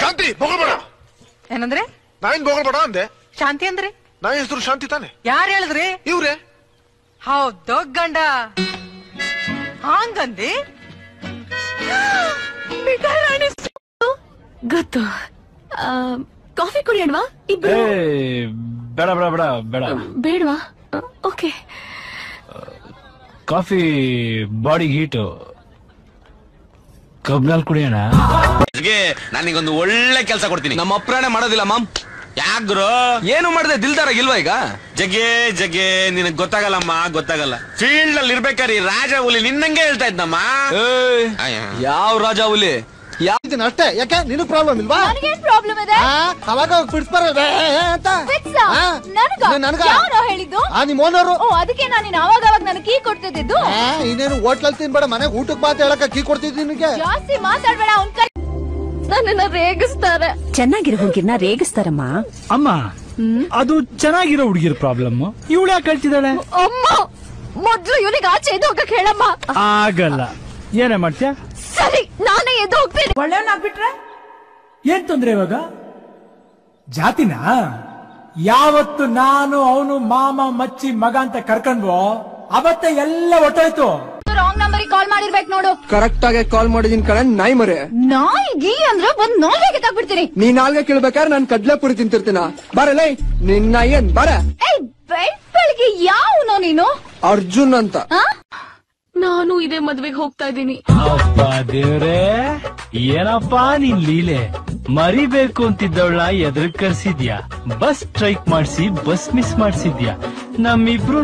शांति बोगलबड़ा ಏನಂದ್ರೆ ನಾನು बोगलबड़ा ಅಂದೆ ಶಾಂತಿ ಅಂದ್ರೆ ನಾನು ಹೆಸರು ಶಾಂತಿ ತಾನೆ ಯಾರು ಹೇಳಿದ್ರಿ ಇವರೇ ಹೌದು ಗಂಡ ಹಾಂಗಂದಿ ಬಿಡಾರಣಿ ಗೊತ್ತು ಕಾಫಿ ಕುಡಿಯೋಣವಾ ಇಬ್ರು ಏ ಬೇಡ ಬೇಡ ಬೇಡ ಬೇಡ ಬೇಡವಾ ಓಕೆ ಕಾಫಿ ಬಾಡಿ ಹೀಟ್ ಕಬ್ನಲ್ಲಿ ಕುಡಿಯೋಣ ನಾನಿಗೊಂದು ಒಳ್ಳೆ ಕೆಲಸ ಕೊಡ್ತೀನಿ ನಮ್ಮ ಅಪ್ರಾಣೆ ಮಾಡೋದಿಲ್ಲ ಮಾಮ್ ಯಾಕ್ರೋ ಏನು ಮಾಡಿದೆ ದಿಲ್ದಾರಾಗಿಲ್ವಾ ಈಗ ಜಗ್ಗೆ ಜಗ್ಗೆ ನಿನಗೆ ಗೊತ್ತಾಗಲ್ಲಮ್ಮ ಗೊತ್ತಾಗಲ್ಲ ಫೀಲ್ಡ್ ಅಲ್ಲಿ ಇರ್ಬೇಕಾರಿ ರಾಜ ಹುಲಿ ನಿನ್ನಂಗೆ ಹೇಳ್ತಾ ಇದ್ನಮ್ಮ ಯಾವ ರಾಜ ಹುಲಿ ಯಾವ್ದಿನ ಅಷ್ಟೇ ಯಾಕೆ ನಿನಗೆ ಪ್ರಾಬ್ಲಮ್ ಇಲ್ವಾ ನನಗೆ ಏನು ಪ್ರಾಬ್ಲಮ್ ಇದೆ ಅವಾಗ ಫಿಟ್ಸ್ಪರ್ ಅಂತ ಫಿಟ್ಸ್ ನನಗೆ ಯಾರು ಹೇಳಿದ್ದು ಆ ನಿಮ್ಮ ಓನರ್ ಓ ಅದಕ್ಕೆ ನಾನು ನಿನ್ನ ಅವಾಗ ನನಗೆ ಕೀ ಕೊಡ್ತಿದ್ದಿದ್ದು ಇನ್ನೇನು ಹೋಟೆಲ್ ಅಲ್ಲಿ ತಿನ್ಬೇಡ ಮನೆಗೆ ಊಟಕ್ಕೆ ಬಾತ್ ಹೇಳಕ ಕೀ ಕೊಡ್ತಿದ್ದೀನಿ ನಿನಗೆ ಜಾಸ್ತಿ ಮಾತಾಡಬೇಡ ಅವನ್ ಕೈ ನನ್ನನ್ನ ರೇಗಿಸ್ತಾರೆ ಚೆನ್ನಾಗಿರೋ ಹುಡುಗಿರನ್ನ ರೇಗಿಸ್ತಾರಮ್ಮ ಅಮ್ಮ ಅದು ಚೆನ್ನಾಗಿರೋ ಹುಡುಗಿರ ಪ್ರಾಬ್ಲಮ್ ಇವಳು ಯಾಕೆ ಹೇಳ್ತಿದ್ದಾಳೆ ಅಮ್ಮ ಮೊದಲು ಇವನಿಗೆ ಆಚೆ ಎದ್ದು ಹೋಗಕ್ಕೆ ಹೇಳಮ್ಮ ಆಗಲ್ಲ ಏನೇ ಮಾಡ್ತೀಯ ಸರಿ ನಾನೇ ಎದ್ದು ಹೋಗ್ತೀನಿ ಒಳ್ಳೆಯವನಾಗ್ಬಿಟ್ರೆ ಏನ್ ತೊಂದ್ರೆ ಇವಾಗ ಜಾತಿನ ಯಾವತ್ತು ನಾನು ಅವನು ಮಾಮ ಮಚ್ಚಿ ಮಗ ಅಂತ ಕರ್ಕೊಂಡ್ವೋ ಅವತ್ತೇ ಎಲ್ಲ ಹೊಟ್ಟೋಯ್ತು ರಾಂಗ್ ನಂಬರ್ ಕಾಲ್ ಮಾಡಿರ್ಬೇಕು ನೋಡು ಕರೆಕ್ಟ್ ಆಗಿ ಕಾಲ್ ಮಾಡಿದೀನಿ ಕಣ ನಾಯಿ ಮರೆ ನಾಯಿಗಿ ಅಂದ್ರೆ ಒಂದ್ ನಾಲ್ಗೆ ತಗ್ಬಿಡ್ತೀನಿ ನೀ ನಾಲ್ಗೆ ಕೇಳ್ಬೇಕಾದ್ರೆ ನಾನು ಕಡ್ಲೆಪುರಿ ತಿಂತಿರ್ತೀನ ಬರಲೇ ನಿನ್ನ ಏನ್ ಬರ ಬೆಳ್ಗೆ ಯಾವನೋ ನೀನು ಅರ್ಜುನ್ ಅಂತ ನಾನು ಇದೇ ಮದ್ವೆಗೆ ಹೋಗ್ತಾ ಇದ್ದೀನಿ ಅಪ್ಪ ದೇವ್ರೆ ಏನಪ್ಪ ನಿನ್ ಲೀಲೆ ಮರಿಬೇಕು ಅಂತಿದ್ದವಳ ಎದ್ರ ಕರ್ಸಿದ್ಯಾ ಬಸ್ ಸ್ಟ್ರೈಕ್ ಮಾಡಿಸಿ ಬಸ್ ಮಿಸ್ ಮಾಡ್ಸಿದ್ಯಾ ನಮ್ಮಿಬ್ರು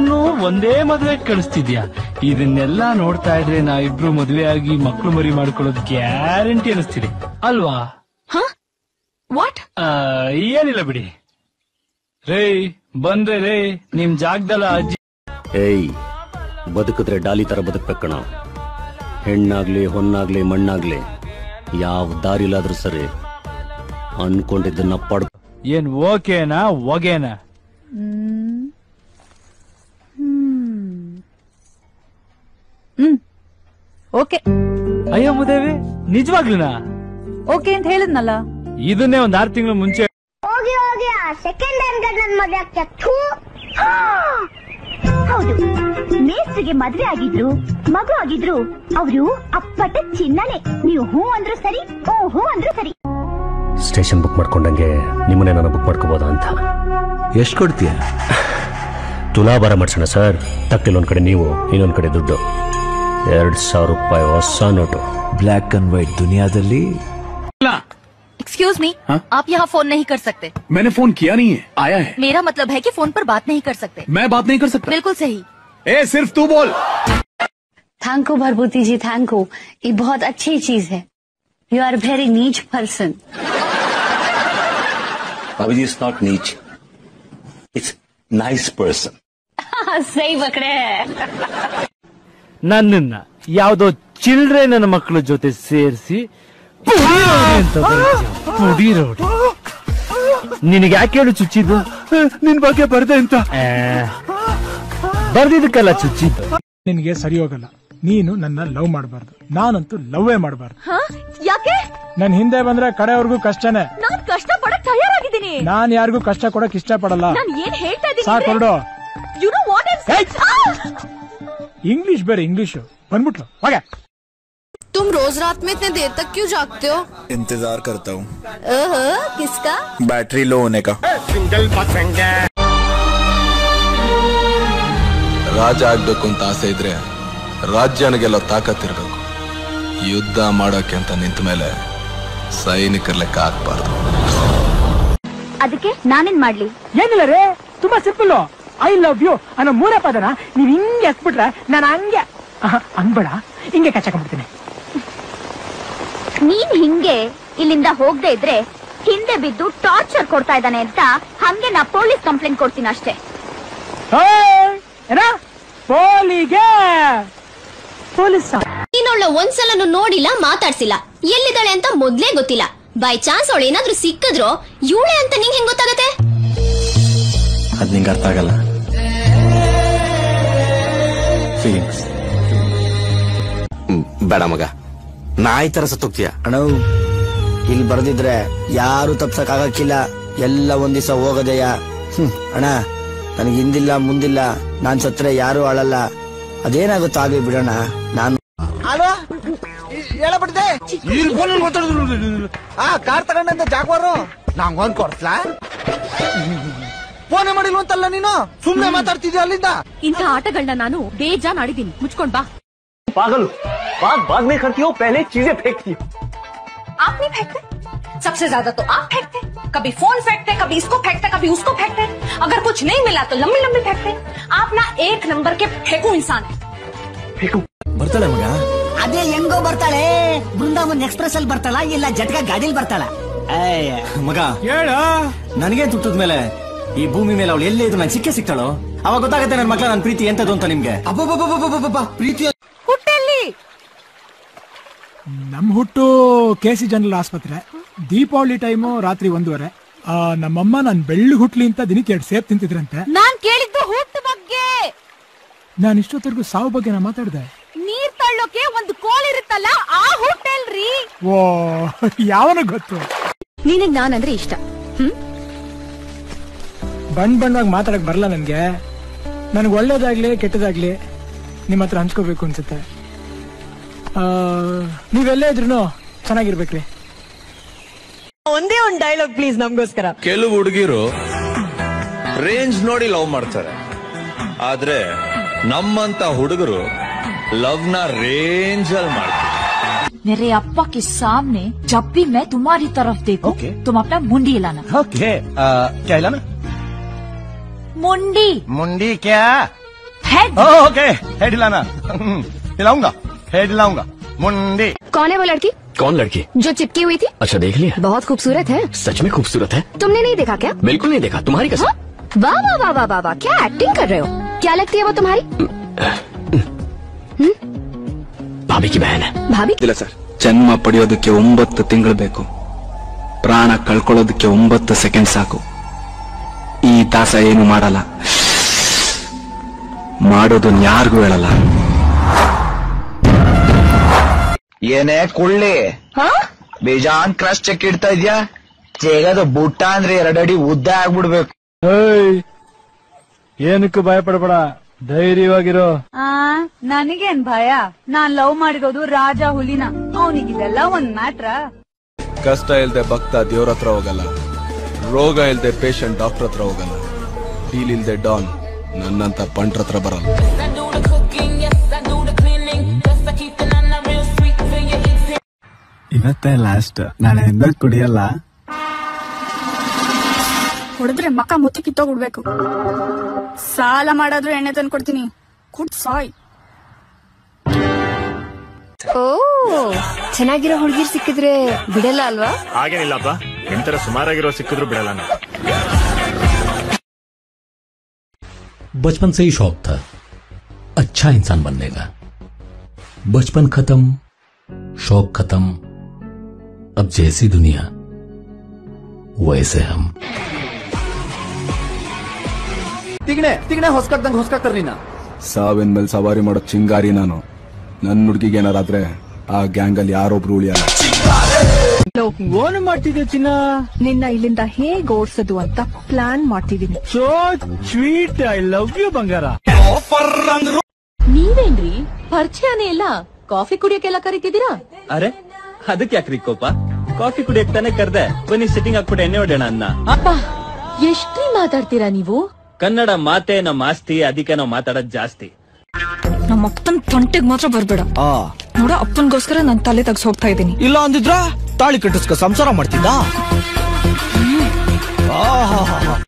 ಒಂದೇ ಮದ್ವೆ ಕಳಿಸ್ತಿದ್ಯಾ ಇದನ್ನೆಲ್ಲಾ ನೋಡ್ತಾ ಇದ್ರೆ ನಾವಿಬ್ರು ಮದ್ವೆ ಆಗಿ ಮಕ್ಕಳು ಮರಿ ಮಾಡ್ಕೊಳ್ಳೋದು ಗ್ಯಾರಂಟಿ ಅನಿಸ್ತಿದೆ ಅಲ್ವಾ ವಾಟ್ ಏನಿಲ್ಲ ಬಿಡಿ ರೇ ಬಂದ್ರೆ ರೇ ನಿಮ್ ಜಾಗದಲ್ಲ ಅಜ್ಜಿ ಏಯ್ ಬದುಕಿದ್ರೆ ಡಾಲಿ ತರ ಬದುಕ್ಬೇಕಣ ಹೆಣ್ಣಾಗ್ಲಿ ಹೊನ್ನಾಗ್ಲಿ ಮಣ್ಣಾಗ್ಲಿ ಯಾವ ದಾರಿಲಾದ್ರೂ ಸರಿ ಅನ್ಕೊಂಡಿದ್ದನ್ನ ಪಡ್ ಏನ್ ಓಕೆನಾ ಒಗೆನಾ ಓಕೆ ಅಯ್ಯೋ ಮುದೇವಿ ನಿಜವಾಗ್ಲೂನಾ ಓಕೆ ಅಂತ ಹೇಳಿದ್ನಲ್ಲ ಇದನ್ನೇ ಒಂದ್ 6 ತಿಂಗಳು ಮುಂಚೆ ಹೋಗಿ ಹೋಗಿ ಸೆಕೆಂಡ್ ಹ್ಯಾಂಡ್ ನನ್ನ ಮದುವೆ ಆಗ್ತು ಹೌದು ಮೇಸ್ಗೆ ಮದ್ವೆ ಆಗಿದ್ರು ಮಗು ಆಗಿದ್ರು ಅವರು ಅಪ್ಪಟ ಚಿನ್ನನೆ ನೀವು ಹೂ ಅಂದ್ರೂ ಸರಿ ಓ ಹೂ ಅಂದ್ರೂ ಸರಿ ಸ್ಟೇಷನ್ ಬುಕ್ ಮಾಡ್ಕೊಂಡಂಗೆ ನಿಮ್ಮನ್ನೇ ನಾನು ಬುಕ್ ಮಾಡ್ಕೋಬೋದ ಅಂತ ಎಷ್ಟು ಕೊಡ್ತೀಯ ತುಲಾಭಾರ ಮಾಡ್ಸೋಣ ಸರ್ ತಕ್ಕಿಲ್ಲ ಒಂದ್ ಕಡೆ ನೀವು ಇನ್ನೊಂದ್ ಕಡೆ ದುಡ್ಡು 2,000 ರೂಪಾಯಿ ಹೊಸ ನೋಟು ಬ್ಲ್ಯಾಕ್ ಅಂಡ್ ವೈಟ್ ದುನಿಯಾದಲ್ಲಿ एक्सक्यूज मी हा? आप यहाँ फोन नहीं कर सकते मैंने फोन किया नहीं है आया है मेरा मतलब है कि फोन पर बात नहीं कर सकते मैं बात नहीं कर सकता बिल्कुल सही ए सिर्फ तू बोल थैंक यू भरभूति जी थैंक यू ये बहुत अच्छी चीज है यू आर वेरी नीच पर्सन भाभी जी इट्स नॉट नीच इट्स नाइस पर्सन सही पकड़े है नन्ना यावदो चिल्ड्रेन नन्न मक्कल जोते सेर्सी ಪುಡಿ ರೋಡಿ ನಿನಗೆ ಯಾಕೆ ಹೇಳು ಚುಚ್ಚಿದ್ದು ನಿನ್ ಬಗ್ಗೆ ಬರ್ದೆ ಅಂತ ಬರ್ದಿದ್ದಕ್ಕಲ್ಲ ಚುಚ್ಚಿದ್ದು ನಿನಗೆ ಸರಿ ಹೋಗಲ್ಲ ನೀನು ನನ್ನ ಲವ್ ಮಾಡಬಾರ್ದು ನಾನಂತೂ ಲವ್ವೇ ಮಾಡಬಾರ್ದು ಯಾಕೆ ನನ್ ಹಿಂದೆ ಬಂದ್ರೆ ಕಡೆಯವ್ರಿಗೂ ಕಷ್ಟನೇ ನಾನು ಕಷ್ಟ ಪಡಕ್ ತಯಾರಾಗಿದ್ದೀನಿ ನಾನು ಯಾರಿಗೂ ಕಷ್ಟ ಕೊಡಕ್ ಇಷ್ಟಪಡಲ್ಲ ಸಾಕು ಇಂಗ್ಲಿಷ್ ಬೇರೆ ಇಂಗ್ಲಿಷು ಬಂದ್ಬಿಟ್ಲು ಹಾಗೆ तुम रोज रात में इतने देर तक क्यों जागते हो इंतजार करता हूँ किसका बैटरी लो होने का सिंगल राज आगಬೇಕು ಅಂತ ಆಸೆ ಇದ್ರೆ ರಾಜ್ಯನ ಗೆಲ್ಲೋ ತಾಕತ್ತು ಇರಬೇಕು ಯುದ್ಧ ಮಾಡೋಕೆ ಅಂತ ನಿಂತ ಮೇಲೆ ಸೈನಿಕರ ಲೆಕ್ಕ ಹಾಕಬಾರದು ಅದಕ್ಕೆ ನಾನೇನ್ ಮಾಡ್ಲಿ ಏನಿಲ್ಲ ರೇ ತುಂಬಾ ಸಿಂಪಲ್ ಐ ಲವ್ ಯು ಅನ್ನೋ ಮೂರೇ ಪದನ ನೀವು ಹಿಂಗೆ ಹಚ್ಬಿಟ್ರೆ ನಾನು ಹಂಗೆ ಅನ್ಬೇಡ ಹಿಂಗೆ ಕಚ್ಚಾಕೊಂಡ್ಬಿಡ್ತೀನಿ ನೀನ್ ಹಿಂಗೆ ಇಲ್ಲಿಂದ ಹೋಗದೆ ಇದ್ರೆ ಹಿಂದೆ ಬಿದ್ದು ಟಾರ್ಚರ್ ಕೊಡ್ತಾ ಇದ್ದಾನೆ ಅಂತ ಹಂಗೆ ನಾ ಪೊಲೀಸ್ ಕಂಪ್ಲೇಂಟ್ ಕೊಡ್ತೀನಿ ಅಷ್ಟೇ ನೀನೊಳ್ಳ ಒಂದ್ಸಲನು ನೋಡಿಲ್ಲ ಮಾತಾಡ್ಸಿಲ್ಲ ಎಲ್ಲಿದ್ದಾಳೆ ಅಂತ ಮೊದ್ಲೇ ಗೊತ್ತಿಲ್ಲ ಬೈ ಚಾನ್ಸ್ ಅವಳು ಏನಾದ್ರೂ ಸಿಕ್ಕಿದ್ರು ಇವಳೆ ಅಂತ ನಿಂಗೆ ಹೆಂಗ್ ಗೊತ್ತಾಗತ್ತೆ ಅದ್ ನಿಂಗೆ ಅರ್ಥ ಆಗಲ್ಲ ಬೇಡ ಮಗ ನಾಯಿ ತರ ಸತ್ತೋಗ್ತೀಯ ಅಣ್ಣ ಇಲ್ಲಿ ಬರೆದಿದ್ರೆ ಯಾರು ತಪ್ಸಕ್ ಆಗಕ್ಕಿಲ್ಲ. ಎಲ್ಲ ಒಂದ್ ದಿವಸ ಹೋಗೋದಯ್ಯ. ಅಣ್ಣ ನನಗೆ ಹಿಂದಿಲ್ಲ ಮುಂದಿಲ್ಲ, ನಾನ್ ಸತ್ರೆ ಯಾರು ಆಳಲ್ಲ, ಅದೇನಾಗುತ್ತೋ ಆಗಿ ಬಿಡೋಣ. ನಾನು ಅಲ್ವಾ ಹೇಳಬಿಟ್ಟಿದೆ ಕಾರ್ ತಗೊಂಡಂತ ಜಾಗವಾರು ನಂಗೊಂದ್ ಕೊಡ್ಸ್ಲಾ ಫೋನ್ ಮಾಡಿಲ್ವಂತಲ್ಲ ನೀನು, ಸುಮ್ನೆ ಮಾತಾಡ್ತಿದ್ಯಾ ಅಲ್ಲಿಂದ. ಇಂಥ ಆಟಗಳನ್ನ ನಾನು ಬೇಜಾನ್ ಆಡಿದೀನಿ, ಮುಚ್ಕೊಂಡ್ ಬಾ. पागल बात बाद में करती हो, पहले चीजें फेंकती हो. आप नहीं फेंकते, सबसे ज्यादा तो आप फेंकते. कभी फोन फेंकते, कभी इसको फेंकते, कभी उसको फेंकते. अगर कुछ नहीं मिला तो लंबी लंबी फेंकते. आप ना एक नंबर के फेंकू इंसान है. फेंकू बर्ताले मगा अदे यंगो बर्ताले वृंदावन एक्सप्रेस अल बर्ताला ये ला झटका गाड़ी बर्ताला मगा ननगे तुटद मेले ಈ ಭೂಮಿ ಮೇಲೆ ಅವಳು ಎಲ್ಲೇ ಇದ್ರು ನಾನು ಸಿಕ್ಕೇ ಸಿಕ್ತಾಳೋ ಅವಾಗ ಗೊತ್ತಾಗುತ್ತೆ ನನ್ನ ಮಕ್ಕಳ ನನ್ನ ಪ್ರೀತಿ ಎಂತದ್ದು ಅಂತ ನಿಮ್ಗೆ. ಅಬ್ಬಬ್ಬಬ್ಬಬ್ಬಬ್ಬಬ್ಬ ಪ್ರೀತಿ ಹುಟ್ಟಲ್ಲಿ ನಮ್ಮ ಹುಟ್ಟು ಕೆಸಿ ಜನರಲ್ ಆಸ್ಪತ್ರೆ. ದೀಪಾವಳಿ ಟೈಮು ರಾತ್ರಿ 1:30. ನಮ್ಮಮ್ಮ ನಾನು ಬೆಳ್ಳು ಹುಟ್ಲಿ ಅಂತ ದಿನಕ್ಕೆ 2 ಸೇಬು ತಿಂತಿದ್ರಂತೆ. ನಾನು ಕೇಳಿದ್ದು ಹುಟ್ಟು ಬಗ್ಗೆ, ನಾನು ಇಷ್ಟೊತ್ತಿಗೂ ಸಾವು ಬಗ್ಗೆ ನಾನು ಮಾತಾಡ್ದೆ. ನೀರ್ ತಳ್ಳೋಕೆ ಒಂದು ಕೋಳಿ ಇರುತ್ತಲ್ಲ ಆ ಹುಟ್ಟಲ್ರಿ. ಓ ಯಾವನ ಗೊತ್ತು ನಿನಗೆ ನಾನಂದ್ರೆ ಇಷ್ಟ. ಬಣ್ಣ ಬಣ್ಣವಾಗಿ ಮಾತಾಡಕ್ ಬರಲ್ಲ ನನ್ಗೆ. ನನ್ಗೆ ಒಳ್ಳೇದಾಗ್ಲಿ ಕೆಟ್ಟದಾಗ್ಲಿ ನಿಮ್ಮ ಹತ್ರ ಹಂಚ್ಕೋಬೇಕು ಅನ್ಸುತ್ತೆ. ನೀವೆಲ್ಲೇ ಇದ್ರು ಚೆನ್ನಾಗಿರ್ಬೇಕ್ರಿ. ಒಂದೇ ಒಂದು ಡೈಲಾಗ್ ಪ್ಲೀಸ್ ನಮಗೋಸ್ಕರ. ಕೆಲವು ಹುಡುಗಿರು ರೇಂಜ್ ನೋಡಿ ಲವ್ ಮಾಡ್ತಾರೆ, ಆದ್ರೆ ನಮ್ಮಂತ ಹುಡುಗರು ಲವ್ ನ ರೇಂಜ್ ಅಲ್ಲಿ ಮಾಡ್ತಾರೆ. मेरे अप्पा के सामने जब भी मैं तुम्हारी तरफ देखूं तुम अपना मुंडी हिलाना. ओके क्या हिलाना? मुंडी. मुंडी क्या? हेड. ओके हेड हिलाना. हिलाऊंगा, हेड हिलाऊंगा. मुंडी. कौन है वो लड़की? कौन लड़की? जो चिपकी हुई थी. अच्छा देख लिया? बहुत खूबसूरत है. सच में खूबसूरत है. तुमने नहीं देखा क्या? बिल्कुल नहीं देखा. तुम्हारी कसम. वाह वाह वाह वाह वाह वाह, क्या एक्टिंग कर रहे हो. क्या लगती है वो तुम्हारी? भाभी की बहन है. भाभी सर जन्म पड़ियोदक्के 9 ತಿಂಗಳು ಬೇಕು, प्राण ಕಳ್ಕೊಳ್ಳೋದಕ್ಕೆ 9 ಸೆಕೆಂಡ್ ಸಾಕು. ಈ ತಾಸ ಏನು ಮಾಡಲ್ಲ, ಮಾಡೋದನ್ನ ಯಾರಿಗೂ ಹೇಳಲ್ಲ. ಏನೇ ಕೊಳ್ಳಿ ಬೇಜಾನ್ ಕ್ರಾಸ್ ಚೆಕ್ ಇಡ್ತಾ ಇದ್ಯಾ? ಜೇಗದ ಬುಟ್ಟ ಅಂದ್ರೆ 2 ಅಡಿ ಉದ್ದ ಆಗ್ಬಿಡ್ಬೇಕು. ಏನಕ್ಕೂ ಭಯ ಪಡಬೇಡ, ಧೈರ್ಯವಾಗಿರೋ. ನನಗೇನ್ ಭಯ, ನಾನ್ ಲವ್ ಮಾಡಿರೋದು ರಾಜ ಹುಲಿನ, ಅವನಿಗಿದೆಲ್ಲ ಒಂದ್ ಮ್ಯಾಟ್ರಾ. ಕಷ್ಟ ಇಲ್ದೆ ಭಕ್ತ ದೇವ್ರ ಹತ್ರ ಹೋಗಲ್ಲ, ರೋಗ ಇಲ್ದೆ ಪೇಷಂಟ್ ಡಾಕ್ಟರ್ ಹತ್ರ ಹೋಗಲ್ಲ, ಡೀಲ್ ಇಲ್ದೆ ಡಾನ್ ನನ್ನಂತ ಪಂಟ್ರ ಹತ್ರ ಬರಲ್ಲ. ಇವತ್ತೇ ಲಾಸ್ಟ್, ನಾನು ಹಿಂದ ಕುಡಿಯಲ್ಲ. ಹೊಡೆದ್ರೆ ಮಕ್ಕ ಮುತ್ತಿ ಕಿತ್ತೋಗ್ಬಿಡ್ಬೇಕು. ಸಾಲ ಮಾಡಾದ್ರೂ ಎಣ್ಣೆ ತಂದು ಕೊಡ್ತೀನಿ, ಕುಡ್ ಸಾಯ್. ಓ ಚೆನ್ನಾಗಿರೋ ಹುಡುಗಿರ್ ಸಿಕ್ಕಿದ್ರೆ ಬಿಡಲ್ಲ ಅಲ್ವಾ? ಹಾಗೇನಿಲ್ಲಪ್ಪ, ಎಂತರ ಸುಮಾರಾಗಿರೋ ಸಿಕ್ಕಿದ್ರು ಬಿಡಲ್ಲ. बचपन से ही शौक था अच्छा इंसान बनने का. बचपन खत्म, शौक खत्म, अब जैसी दुनिया वैसे हम. ತಿಗಣೆ ತಿಗಣೆ ಹೊಸಕದಂಗೆ ಹೊಸಕತರ ನೀನ ಸಾವಿನ ಮೇಲೆ ಸವಾರಿ ಮಾಡೋ ಚಿಂಗಾರಿ ನಾನು. ನನ್ನ ಹುಡುಗಿಗೆ ಏನಾರಾದ್ರೆ ಆ ಗ್ಯಾಂಗ್ ಅಲ್ಲಿ ಯಾರೊಬ್ರು ಉಳಿಯಲ್ಲ. ಓನ್ ಮಾಡ್ತಿದ್ದೆ ಚಿನ್ನ, ನಿನ್ನ ಇಲ್ಲಿಂದ ಹೇಗೆ ಓಡಿಸೋದು ಅಂತ ಪ್ಲಾನ್ ಮಾಡ್ತಿದ್ದೀನಿ. So sweet, I love you ಬಂಗಾರ. ನೀವೇನ್ರಿ ಪರಿಚಯನೇ ಇಲ್ಲ, ಕಾಫಿ ಕುಡಿಯೋಕೆಲ್ಲ ಕರಿತಿದ್ದೀರಾ? ಅರೆ ಅದಕ್ಕೆ ಯಾಕ್ರಿ ಕೋಪ, ಕಾಫಿ ಕುಡಿಯಕ್ ತಾನೆ ಕರ್ದೆ. ಬನ್ನಿ ಸಿಟ್ಟಿಂಗ್ ಹಾಕ್ಬಿಟ್ಟು ಎಣ್ಣೆ ಹೊಡೆಯೋಣ ಅನ್ನ. ಅಪ್ಪ ಎಷ್ಟ್ರೀ ಮಾತಾಡ್ತೀರಾ ನೀವು? ಕನ್ನಡ ಮಾತೆ ನಮ್ಮ ಆಸ್ತಿ, ಅದಕ್ಕೆ ನಾವು ಮಾತಾಡೋದ್ ಜಾಸ್ತಿ. ನಮ್ಮ ಅಪ್ಪನ ತೊಂಟೆಗ್ ಮಾತ್ರ ಬರ್ಬೇಡ ನೋಡ, ಅಪ್ಪನ್ಗೋಸ್ಕರ ನನ್ ತಲೆ ತಗ್ಸ್ ಹೋಗ್ತಾ ಇದ್ದೀನಿ. ಇಲ್ಲ ಅಂದಿದ್ರ ತಾಳಿ ಕಟ್ಟಿಸ್ಕ ಸಂಸಾರ ಮಾಡ್ತಿದ್ದ.